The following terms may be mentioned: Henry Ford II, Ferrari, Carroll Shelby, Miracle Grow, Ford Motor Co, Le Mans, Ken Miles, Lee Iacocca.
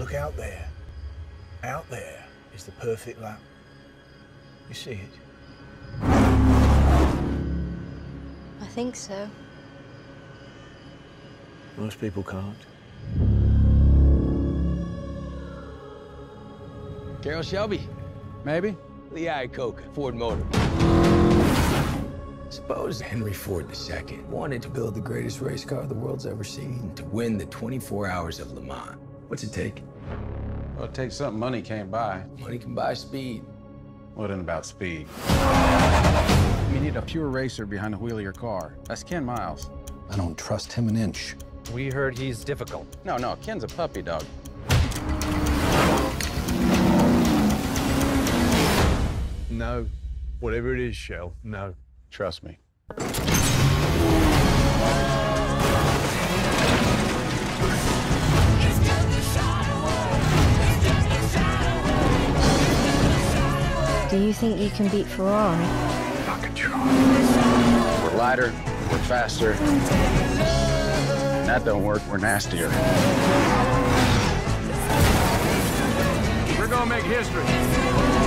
Look out there. Out there is the perfect lap. You see it? I think so. Most people can't. Carroll Shelby. Maybe. Lee Iacocca, Ford Motor. Suppose Henry Ford II wanted to build the greatest race car the world's ever seen to win the 24 hours of Le Mans. What's it take? Well, it takes something money can't buy. Money can buy speed. What in about speed? You need a pure racer behind the wheel of your car. That's Ken Miles. I don't trust him an inch. We heard he's difficult. No, Ken's a puppy dog. No. Whatever it is, Shell, no. Trust me. Do you think you can beat Ferrari? I can try. We're lighter, we're faster. When that don't work, we're nastier. We're gonna make history.